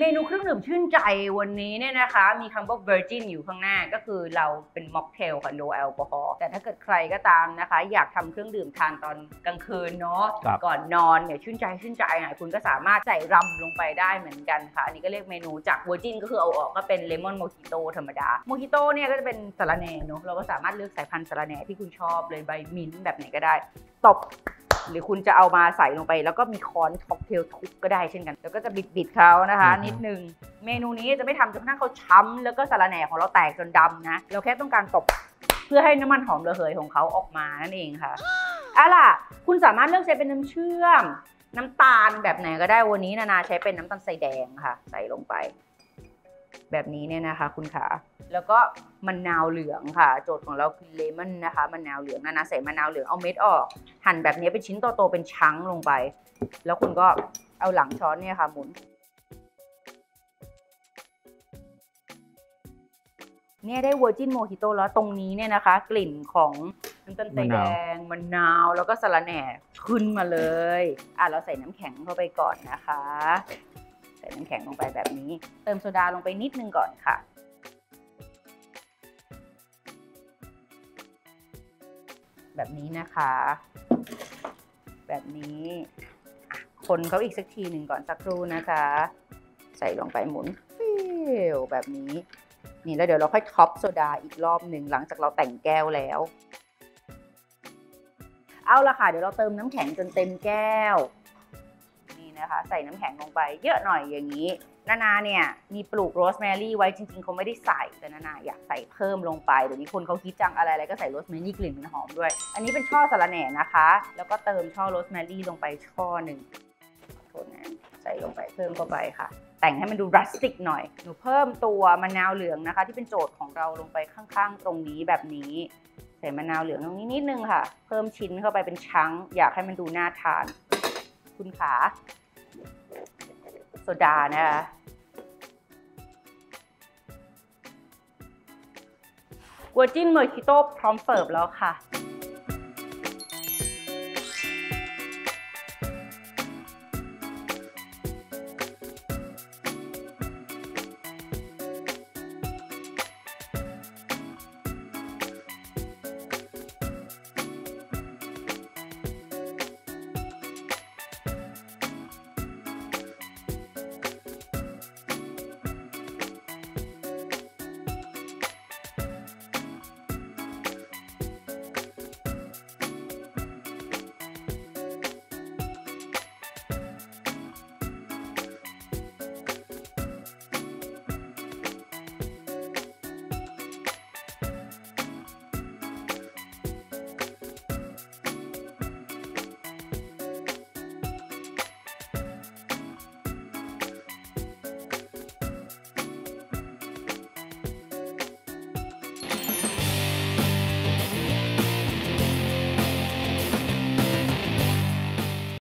เมนูเครื่องดื่มชื่นใจวันนี้เนี่ยนะคะมีคำว่า Virgin อยู่ข้างหน้าก็คือเราเป็นม็อกเทลค่ะ no alcohol แต่ถ้าเกิดใครก็ตามนะคะอยากทำเครื่องดื่มทานตอนกลางคืนเนาะก่อนนอนเนี่ยชื่นใจหน่อยคุณก็สามารถใส่รัมลงไปได้เหมือนกันค่ะอันนี้ก็เรียกเมนูจาก Virgin ก็คือเอาออกก็เป็นเลมอนโมจิโต้ธรรมดาโมจิโต้เนี่ยก็จะเป็นสาระแหน่เนาะเราก็สามารถเลือกสายพันธุ์สาระแหน่ที่คุณชอบเลยใบมิ้นท์แบบไหนก็ได้ตบหรือคุณจะเอามาใส่ลงไปแล้วก็มีค้อนค็อกเทลทุบก็ได้เช่นกันแล้วก็จะบิดๆเขานะคะนิดนึงเมนูนี้จะไม่ทำจนกระทั่งเขาช้ำแล้วก็สาระแหน่ของเราแตกจนดำนะเราแค่ต้องการตบเพื่อให้น้ำมันหอมระเหยของเขาออกมานั่นเองค่ะเอาล่ะคุณสามารถเลือกใช้เป็นน้ำเชื่อมน้ำตาลแบบไหนก็ได้วันนี้นานาใช้เป็นน้ำตาลใสแดงค่ะใส่ลงไปแบบนี้เนี่ยนะคะคุณขาแล้วก็มะนาวเหลืองค่ะโจทย์ของเราคือเลมอนนะคะมะนาวเหลืองนานาใส่มะนาวเหลืองเอาเม็ดออกหั่นแบบนี้เป็นชิ้นโตๆเป็นชั้งลงไปแล้วคุณก็เอาหลังช้อนเนี่ยค่ะหมุนเนี่ยได้เวอร์จินโมฮิโตแล้วตรงนี้เนี่ยนะคะกลิ่นของน้ำตาลใสแดงมะนาวแล้วก็สาระแหน่ขึ้นมาเลยอ่ะเราใส่น้ำแข็งเข้าไปก่อนนะคะใส่น้ำแข็งลงไปแบบนี้เติมโซดาลงไปนิดนึงก่อนค่ะแบบนี้นะคะแบบนี้คนเขาอีกสักทีหนึ่งก่อนสักครู่นะคะใส่ลงไปหมุนฟิวแบบนี้นี่แล้วเดี๋ยวเราค่อยท็อปโซดาอีกรอบหนึ่งหลังจากเราแต่งแก้วแล้วเอาละค่ะเดี๋ยวเราเติมน้ำแข็งจนเต็มแก้วใส่น้ำแข็งลงไปเยอะหน่อยอย่างนี้นานาเนี่ยมีปลูกโรสแมรี่ไว้จริงๆเขาไม่ได้ใส่แต่นานาอยากใส่เพิ่มลงไปเดี๋ยวนี้คนเขาคิดจังอะไรก็ใส่โรสแมรี่กลิ่นมันหอมด้วยอันนี้เป็นช่อสาระแหน่นะคะแล้วก็เติมช่อโรสแมรี่ลงไปช่อหนึ่งใส่ลงไปเพิ่มเข้าไปค่ะแต่งให้มันดูรัสติกหน่อยหนูเพิ่มตัวมะนาวเหลืองนะคะที่เป็นโจทย์ของเราลงไปข้างๆตรงนี้แบบนี้ใส่มะนาวเหลืองตรงนี้นิดนึงค่ะเพิ่มชิ้นเข้าไปเป็นชั้งอยากให้มันดูน่าทานคุณขาโซดานะคะเวอร์จินโมจิโต้พร้อมเสิร์ฟแล้วค่ะ